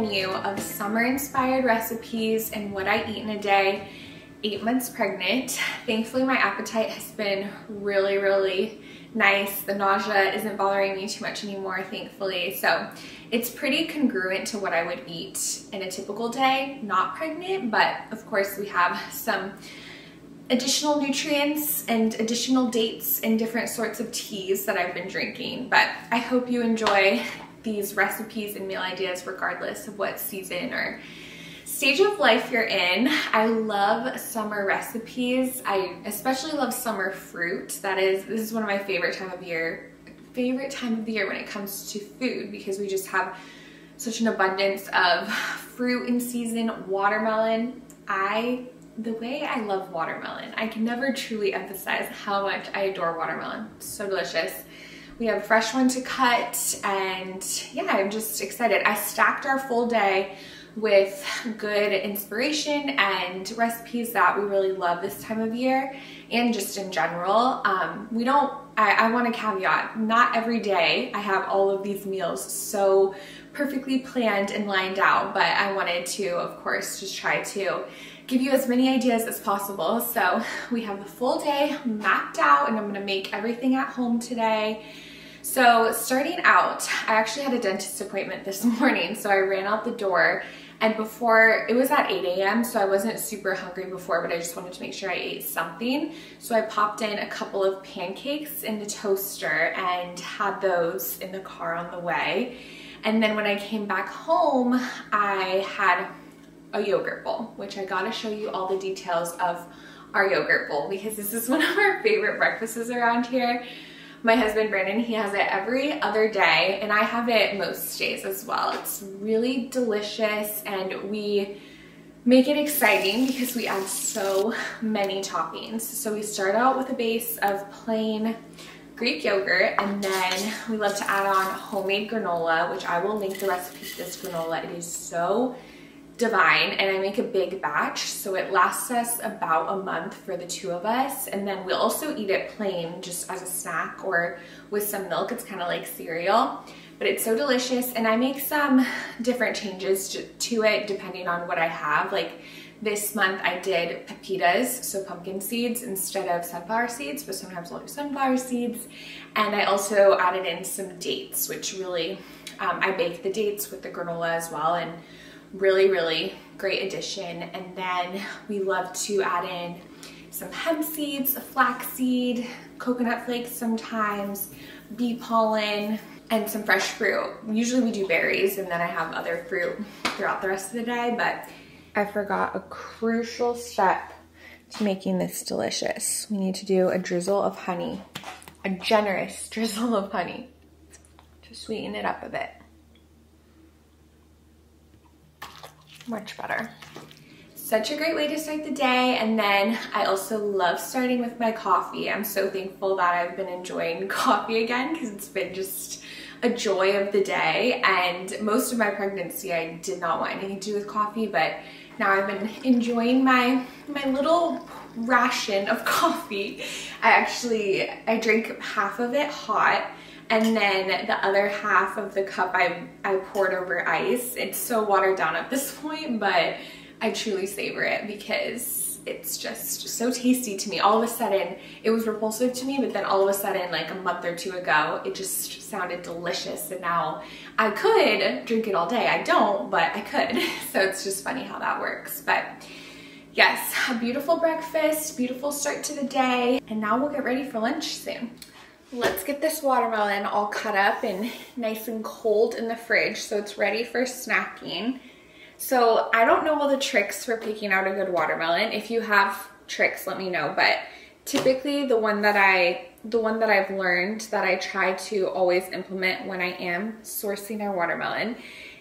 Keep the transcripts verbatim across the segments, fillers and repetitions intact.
menu of summer-inspired recipes and what I eat in a day, eight months pregnant. Thankfully, my appetite has been really, really nice. The nausea isn't bothering me too much anymore, thankfully. So it's pretty congruent to what I would eat in a typical day, not pregnant, but of course we have some additional nutrients and additional dates and different sorts of teas that I've been drinking. But I hope you enjoy these recipes and meal ideas regardless of what season or stage of life you're in. I love summer recipes. I especially love summer fruit. That is, this is one of my favorite time of year, favorite time of the year when it comes to food, because we just have such an abundance of fruit in season. Watermelon. I, the way I love watermelon, I can never truly emphasize how much I adore watermelon. It's so delicious. We have a fresh one to cut, and yeah, I'm just excited. I stacked our full day with good inspiration and recipes that we really love this time of year and just in general. Um, we don't, I, I want to caveat, not every day I have all of these meals so perfectly planned and lined out, but I wanted to, of course, just try to give you as many ideas as possible. So we have the full day mapped out, and I'm going to make everything at home today. So starting out, I actually had a dentist appointment this morning, so I ran out the door, and before, it was at eight A M, so I wasn't super hungry before, but I just wanted to make sure I ate something. So I popped in a couple of pancakes in the toaster and had those in the car on the way. And then when I came back home, I had a yogurt bowl, which I gotta show you all the details of our yogurt bowl, because this is one of our favorite breakfasts around here. My husband, Brandon, he has it every other day, and I have it most days as well. It's really delicious, and we make it exciting because we add so many toppings. So we start out with a base of plain Greek yogurt, and then we love to add on homemade granola, which I will link the recipe to this granola. It is so divine, and I make a big batch, so it lasts us about a month for the two of us, and then we'll also eat it plain just as a snack or with some milk. It's kind of like cereal, but it's so delicious, and I make some different changes to it depending on what I have. Like this month I did pepitas, so pumpkin seeds instead of sunflower seeds, but sometimes I'll do sunflower seeds, and I also added in some dates, which really, um, I bake the dates with the granola as well, and really, really great addition. And then we love to add in some hemp seeds, flaxseed, coconut flakes sometimes, bee pollen, and some fresh fruit. Usually we do berries, and then I have other fruit throughout the rest of the day, but I forgot a crucial step to making this delicious. We need to do a drizzle of honey, a generous drizzle of honey to sweeten it up a bit. Much better. Such a great way to start the day. And then I also love starting with my coffee. I'm so thankful that I've been enjoying coffee again, because it's been just a joy of the day. And most of my pregnancy, I did not want anything to do with coffee, but now I've been enjoying my my little ration of coffee. I actually, I drink half of it hot, and then the other half of the cup I, I poured over ice. It's so watered down at this point, but I truly savor it because it's just so tasty to me. All of a sudden, it was repulsive to me, but then all of a sudden, like a month or two ago, it just sounded delicious, and now I could drink it all day. I don't, but I could. So it's just funny how that works. But yes, a beautiful breakfast, beautiful start to the day, and now we'll get ready for lunch soon. Let's get this watermelon all cut up and nice and cold in the fridge so it's ready for snacking. So I don't know all the tricks for picking out a good watermelon. If you have tricks, let me know, but typically the one that I the one that I've learned that I try to always implement when I am sourcing our watermelon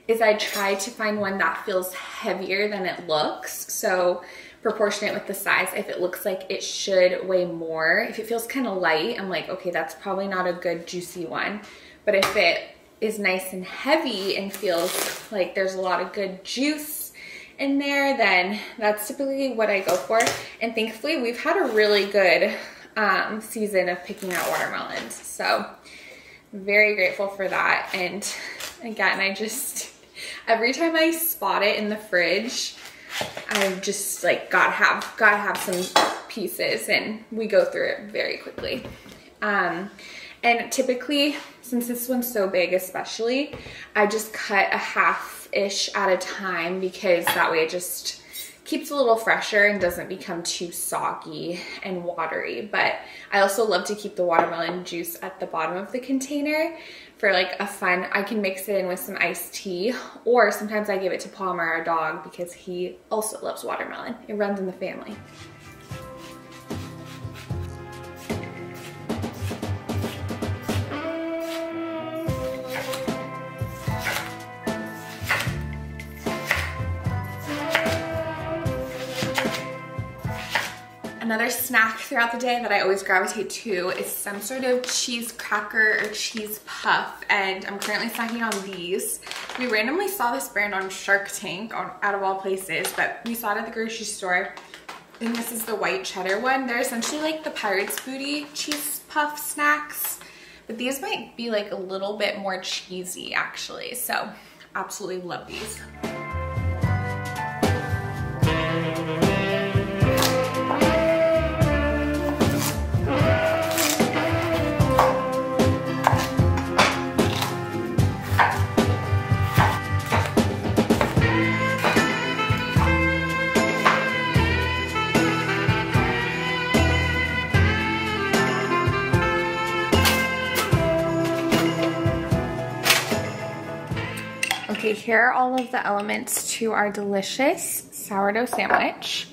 is I try to find one that feels heavier than it looks. So proportionate with the size. If it looks like it should weigh more, if it feels kind of light, I'm like, okay, that's probably not a good juicy one. But if it is nice and heavy and feels like there's a lot of good juice in there, then that's typically what I go for. And thankfully we've had a really good um, season of picking out watermelons. So very grateful for that. And again, I just, every time I spot it in the fridge, I just like gotta have gotta have some pieces, and we go through it very quickly. Um, and typically, since this one's so big especially, I just cut a half-ish at a time, because that way it just keeps a little fresher and doesn't become too soggy and watery. But I also love to keep the watermelon juice at the bottom of the container for like a fun, I can mix it in with some iced tea, or sometimes I give it to Palmer, our dog, because he also loves watermelon. It runs in the family. Another snack throughout the day that I always gravitate to is some sort of cheese cracker or cheese puff, and I'm currently snacking on these. We randomly saw this brand on Shark Tank, on, out of all places, but we saw it at the grocery store, and this is the white cheddar one. They're essentially like the Pirate's Booty cheese puff snacks, but these might be like a little bit more cheesy actually, so absolutely love these. Here are all of the elements to our delicious sourdough sandwich.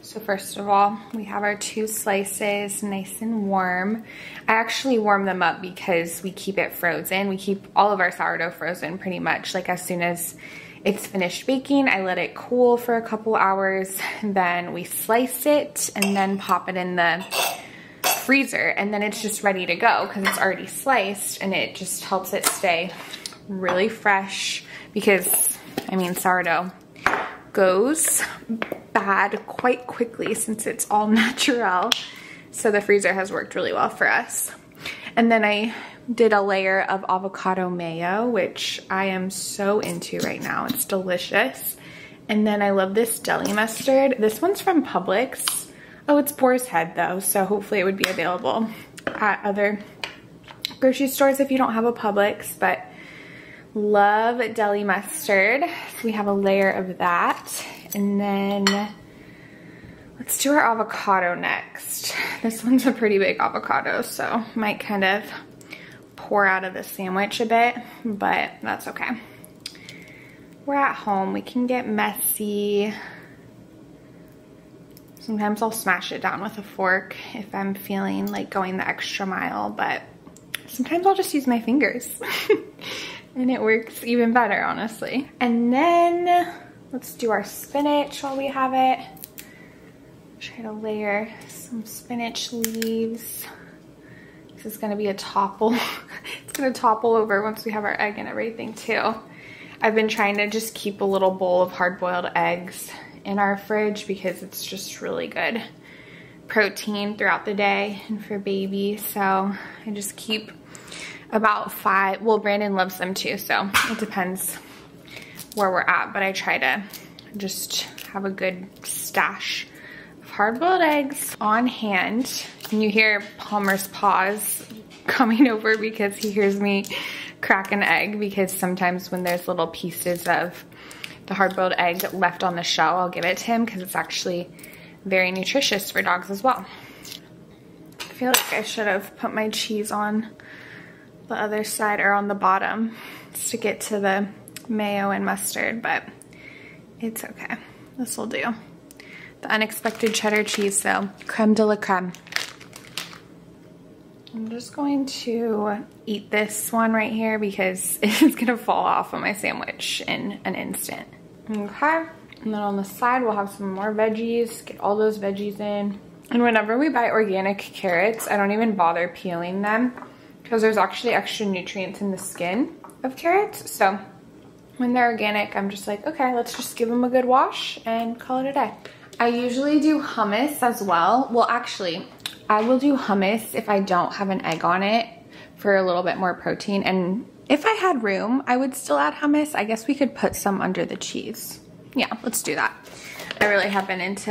So first of all, we have our two slices nice and warm. I actually warm them up because we keep it frozen. We keep all of our sourdough frozen pretty much. Like as soon as it's finished baking, I let it cool for a couple hours, then we slice it and then pop it in the freezer, and then it's just ready to go because it's already sliced, and it just helps it stay really fresh, because I mean sourdough goes bad quite quickly since it's all natural, so the freezer has worked really well for us. And then I did a layer of avocado mayo, which I am so into right now. It's delicious. And then I love this deli mustard. This one's from Publix. Oh, it's Boar's Head though, so hopefully it would be available at other grocery stores if you don't have a Publix, but love deli mustard. So we have a layer of that. And then let's do our avocado next. This one's a pretty big avocado, so might kind of pour out of the sandwich a bit, but that's okay. We're at home, we can get messy. Sometimes I'll smash it down with a fork if I'm feeling like going the extra mile, but sometimes I'll just use my fingers. And it works even better, honestly. And then let's do our spinach while we have it. Try to layer some spinach leaves. This is gonna be a topple. It's gonna topple over once we have our egg and everything too. I've been trying to just keep a little bowl of hard-boiled eggs in our fridge because it's just really good protein throughout the day and for baby. So I just keep about five. Well, Brandon loves them too, so it depends where we're at, but I try to just have a good stash of hard-boiled eggs on hand. And you hear Palmer's paws coming over because he hears me crack an egg, because sometimes when there's little pieces of the hard-boiled egg left on the shell, I'll give it to him because it's actually very nutritious for dogs as well. I feel like I should have put my cheese on the other side or on the bottom just to get to the mayo and mustard, but it's okay. This will do. The unexpected cheddar cheese, so creme de la creme. I'm just going to eat this one right here because it's gonna fall off on my sandwich in an instant. Okay, and then on the side we'll have some more veggies, get all those veggies in. And whenever we buy organic carrots, I don't even bother peeling them, because there's actually extra nutrients in the skin of carrots. So when they're organic, I'm just like, okay, let's just give them a good wash and call it a day. I usually do hummus as well. Well, actually, I will do hummus if I don't have an egg on it for a little bit more protein, and If I had room, I would still add hummus. I guess we could put some under the cheese. Yeah, let's do that. I really have been into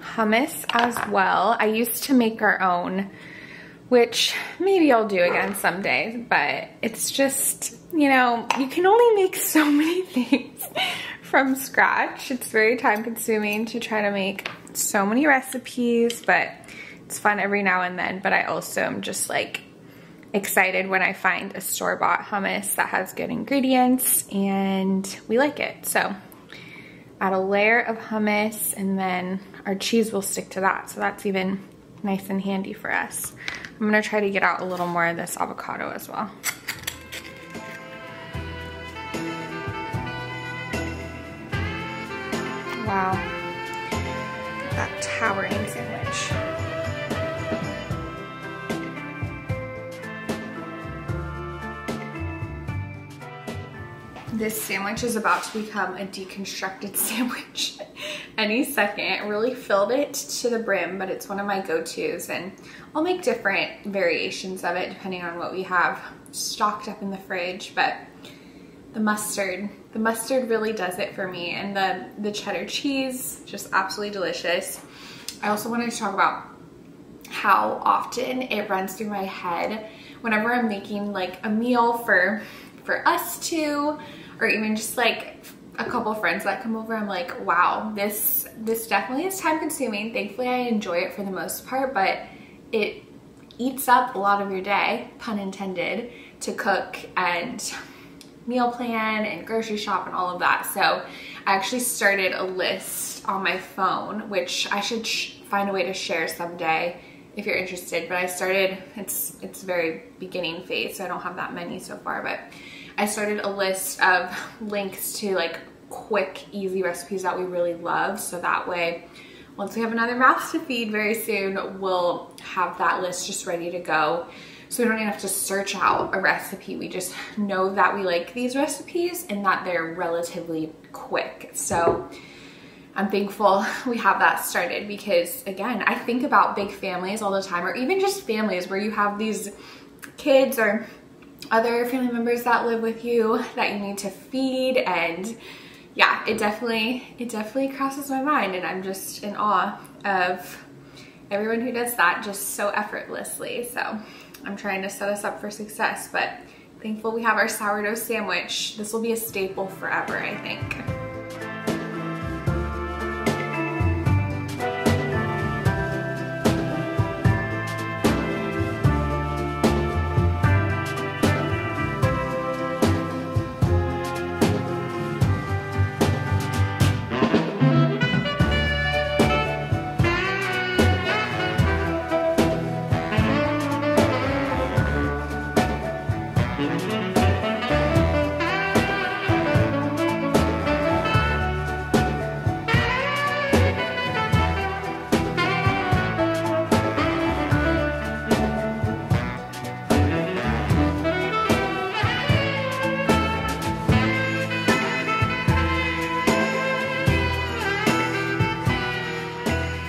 hummus as well. I used to make our own, which maybe I'll do again someday, but it's just, you know, you can only make so many things from scratch. It's very time consuming to try to make so many recipes, but it's fun every now and then. But I also am just like excited when I find a store-bought hummus that has good ingredients and we like it. So add a layer of hummus and then our cheese will stick to that. So that's even nice and handy for us. I'm gonna try to get out a little more of this avocado as well. Wow, that towering sandwich. This sandwich is about to become a deconstructed sandwich any second. I really filled it to the brim, but it's one of my go-tos, and I'll make different variations of it depending on what we have stocked up in the fridge. But the mustard, the mustard really does it for me, and the, the cheddar cheese, just absolutely delicious. I also wanted to talk about how often it runs through my head whenever I'm making like a meal for, for us two, or even just like a couple friends that come over. I'm like, wow, this this definitely is time consuming. Thankfully I enjoy it for the most part, but it eats up a lot of your day, pun intended, to cook and meal plan and grocery shop and all of that. So I actually started a list on my phone, which I should sh find a way to share someday if you're interested, but I started, it's it's very beginning phase, so I don't have that many so far, but I started a list of links to like quick, easy recipes that we really love. So that way, once we have another mouth to feed very soon, we'll have that list just ready to go. So we don't even have to search out a recipe. We just know that we like these recipes and that they're relatively quick. So I'm thankful we have that started, because again, I think about big families all the time, or even just families where you have these kids or other family members that live with you that you need to feed. And yeah, it definitely, it definitely crosses my mind, and I'm just in awe of everyone who does that just so effortlessly. So I'm trying to set us up for success, but thankful we have our sourdough sandwich. This will be a staple forever, I think.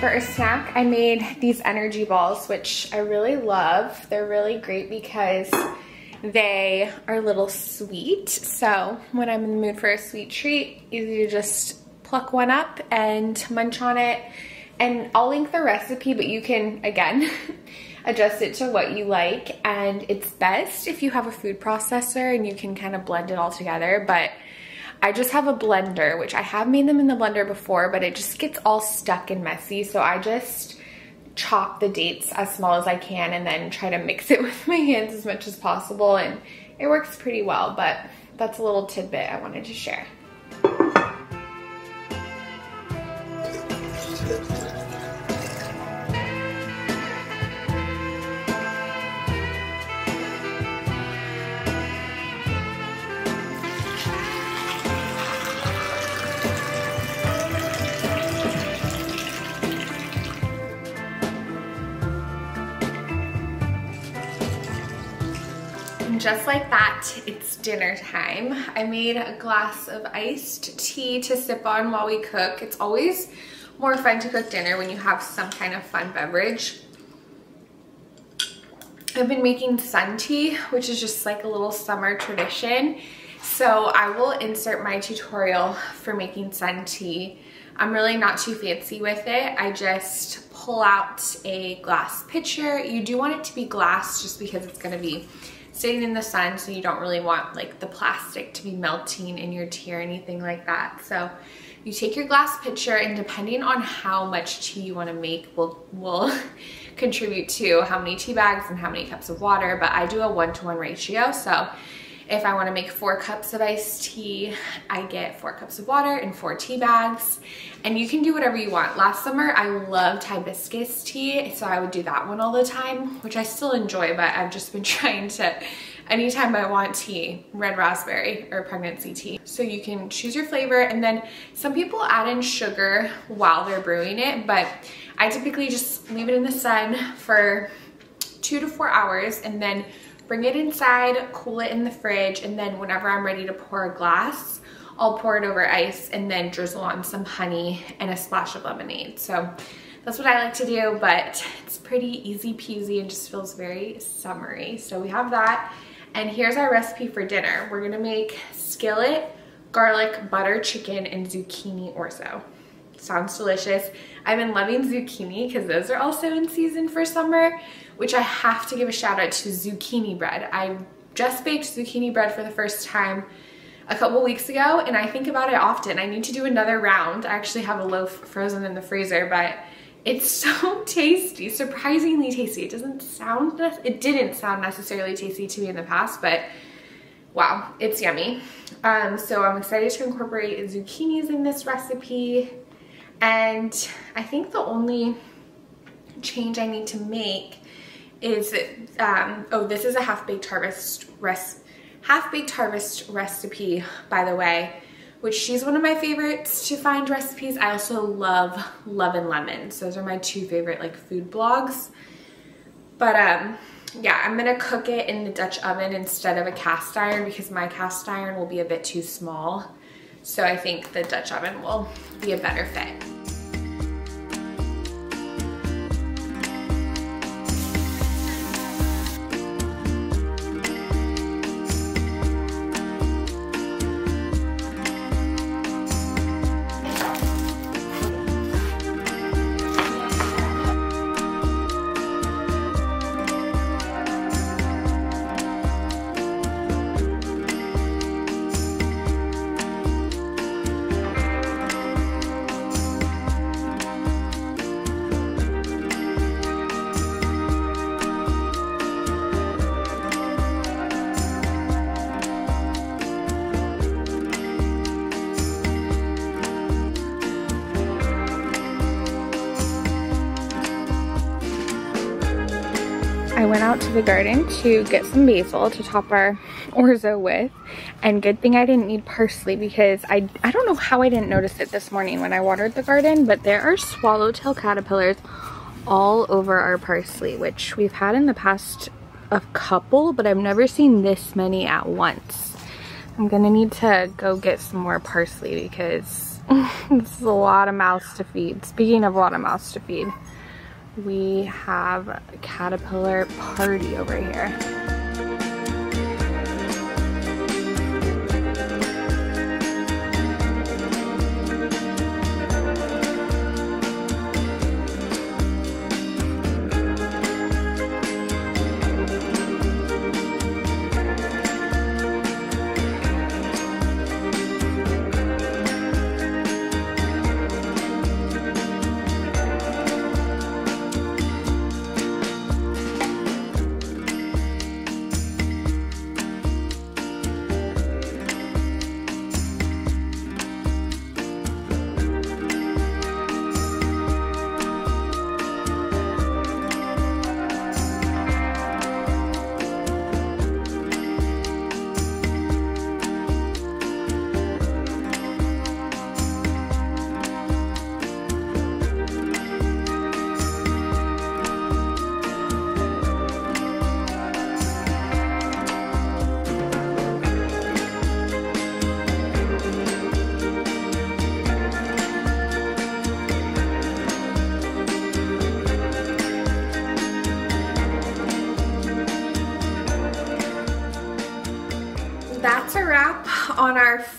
For snack, I made these energy balls, which I really love. They're really great because they are a little sweet, so when I'm in the mood for a sweet treat, easy to just pluck one up and munch on it. And I'll link the recipe, but you can again adjust it to what you like, and it's best if you have a food processor and you can kind of blend it all together. But I just have a blender, which I have made them in the blender before, but it just gets all stuck and messy. So I just chop the dates as small as I can and then try to mix it with my hands as much as possible. And it works pretty well, but that's a little tidbit I wanted to share. Just like that, it's dinner time. I made a glass of iced tea to sip on while we cook. It's always more fun to cook dinner when you have some kind of fun beverage. I've been making sun tea, which is just like a little summer tradition. So I will insert my tutorial for making sun tea. I'm really not too fancy with it. I just pull out a glass pitcher. You do want it to be glass just because it's gonna be sitting in the sun, so you don't really want like the plastic to be melting in your tea or anything like that. So you take your glass pitcher, and depending on how much tea you want to make will will contribute to how many tea bags and how many cups of water, but I do a one-to-one ratio. So if I want to make four cups of iced tea, I get four cups of water and four tea bags, and you can do whatever you want. Last summer, I loved hibiscus tea, so I would do that one all the time, which I still enjoy, but I've just been trying to, anytime I want tea, red raspberry or pregnancy tea. So you can choose your flavor, and then some people add in sugar while they're brewing it, but I typically just leave it in the sun for two to four hours and then bring it inside, cool it in the fridge, and then whenever I'm ready to pour a glass, I'll pour it over ice and then drizzle on some honey and a splash of lemonade. So that's what I like to do, but it's pretty easy peasy and just feels very summery. So we have that, and here's our recipe for dinner. We're gonna make skillet, garlic, butter, chicken, and zucchini orzo. Sounds delicious. I've been loving zucchini because those are also in season for summer, which I have to give a shout out to zucchini bread. I just baked zucchini bread for the first time a couple weeks ago, and I think about it often. I need to do another round. I actually have a loaf frozen in the freezer, but it's so tasty, surprisingly tasty. It doesn't sound, it didn't sound necessarily tasty to me in the past, but wow, it's yummy. Um, so I'm excited to incorporate zucchinis in this recipe. And I think the only change I need to make is, um, oh, this is a Half-Baked Harvest recipe, Half-Baked Harvest recipe, by the way, which she's one of my favorites to find recipes. I also love Love and Lemon. So those are my two favorite like food blogs. But um, yeah, I'm gonna cook it in the Dutch oven instead of a cast iron because my cast iron will be a bit too small. So I think the Dutch oven will be a better fit. I went out to the garden to get some basil to top our orzo with, and good thing I didn't need parsley because I, I don't know how I didn't notice it this morning when I watered the garden, but there are swallowtail caterpillars all over our parsley, which we've had in the past a couple, but I've never seen this many at once. I'm gonna need to go get some more parsley because this is a lot of mouths to feed. Speaking of a lot of mouths to feed, we have a caterpillar party over here.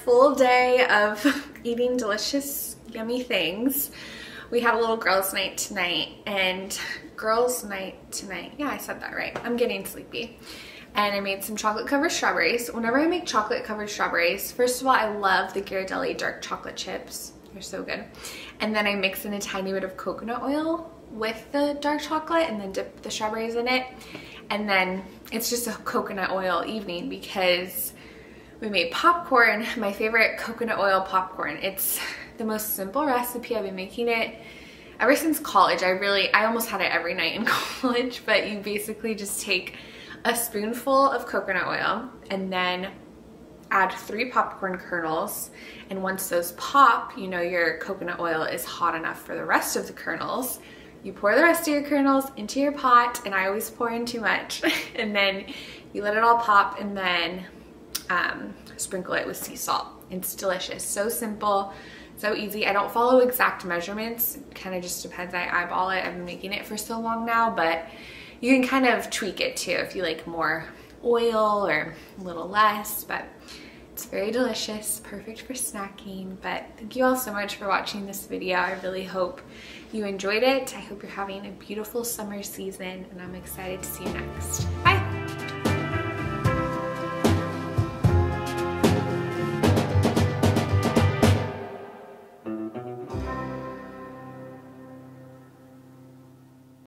full day of eating delicious, yummy things. We have a little girls' night tonight, and girls' night tonight. Yeah, I said that right. I'm getting sleepy. And I made some chocolate-covered strawberries. Whenever I make chocolate-covered strawberries, first of all, I love the Ghirardelli dark chocolate chips. They're so good. And then I mix in a tiny bit of coconut oil with the dark chocolate and then dip the strawberries in it. And then it's just a coconut oil evening because we made popcorn, my favorite coconut oil popcorn. It's the most simple recipe. I've been making it ever since college. I really, I almost had it every night in college, but you basically just take a spoonful of coconut oil and then add three popcorn kernels, and once those pop, you know your coconut oil is hot enough for the rest of the kernels. You pour the rest of your kernels into your pot, and I always pour in too much, and then you let it all pop, and then um, sprinkle it with sea salt. It's delicious. So simple, so easy. I don't follow exact measurements. It kind of just depends. I eyeball it. I've been making it for so long now, but you can kind of tweak it too if you like more oil or a little less, but it's very delicious, perfect for snacking. But thank you all so much for watching this video. I really hope you enjoyed it. I hope you're having a beautiful summer season, and I'm excited to see you next. Bye!